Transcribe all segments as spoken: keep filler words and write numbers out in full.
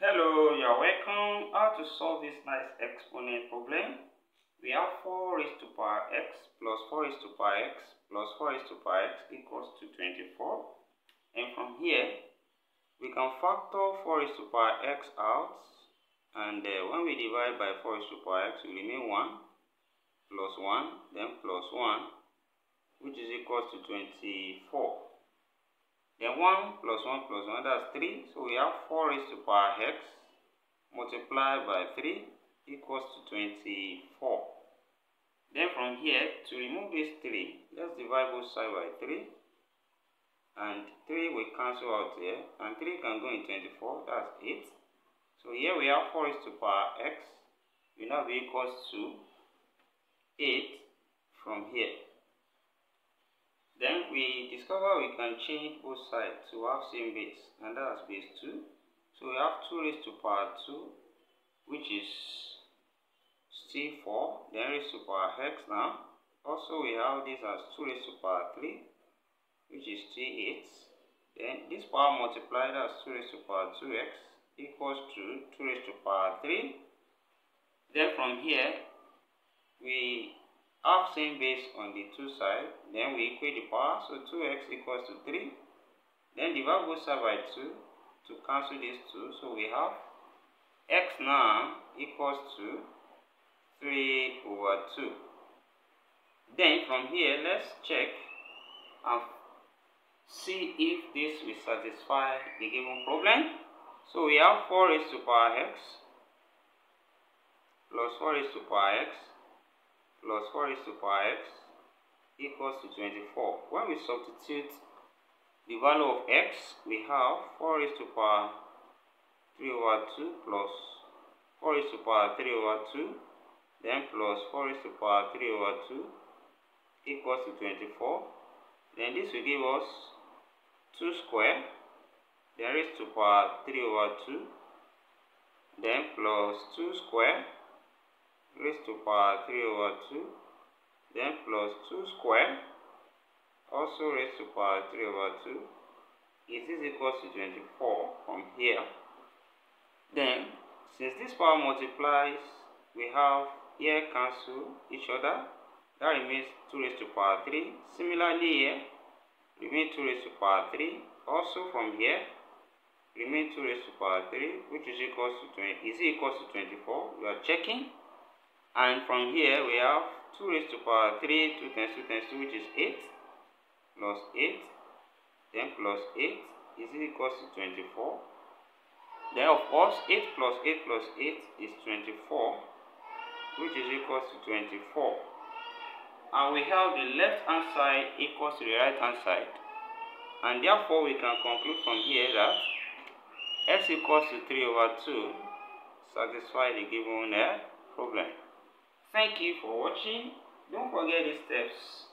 Hello, you are welcome. How to solve this nice exponent problem? We have four raised to power x plus four raised to power x plus four raised to power x equals to twenty-four. And from here, we can factor four raised to power x out. And uh, when we divide by four raised to power x, we remain one plus one, then plus one, which is equal to twenty-four. Then one plus one plus one, that's three. So we have four raised to power x multiplied by three equals to twenty-four. Then from here, to remove this three, let's divide both sides by three. And three will cancel out here. And three can go in twenty-four, that's eight. So here we have four raised to power x will now be equals to eight from here. Then we discover we can change both sides to have same base, and that's base two. So we have two raised to power two, which is still four, then raised to power x now. Also we have this as two raised to power three, which is still eight. Then this power multiplied as two raised to power two x equals to two raised to power three. Then from here, we have same base on the two sides, then we equate the power, so two x equals to three, then divide both sides by two to cancel these two, so we have x now equals to three over two. Then from here, let's check and see if this will satisfy the given problem. So we have four raised to power x plus four raised to power x plus four raised to power x equals to twenty-four. When we substitute the value of x, we have four raised to power three over two plus four raised to power three over two, then plus four raised to power three over two equals to twenty-four. Then this will give us two squared, then raised to power three over two, then plus two squared raised to power three over two, then plus two squared also raised to power three over two is this equals to twenty-four from here. Then since this power multiplies, we have here cancel each other, that remains two raised to power three. Similarly here remains two raised to power three, also from here remains two raised to power three, which is equals to twenty, is equals to twenty-four. We are checking. And from here, we have two raised to power three, two times two times two, which is eight, plus eight, then plus eight is equal to twenty-four. Then, of course, eight plus eight plus eight is twenty-four, which is equal to twenty-four. And we have the left-hand side equals to the right-hand side. And therefore, we can conclude from here that x equals to three over two satisfies the given problem. Thank you for watching. Don't forget these steps.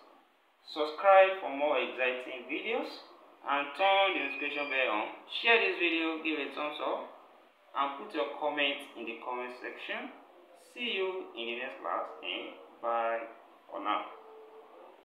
Subscribe for more exciting videos and turn the notification bell on. Share this video, give a thumbs up, and put your comment in the comment section. See you in the next class, and bye for now.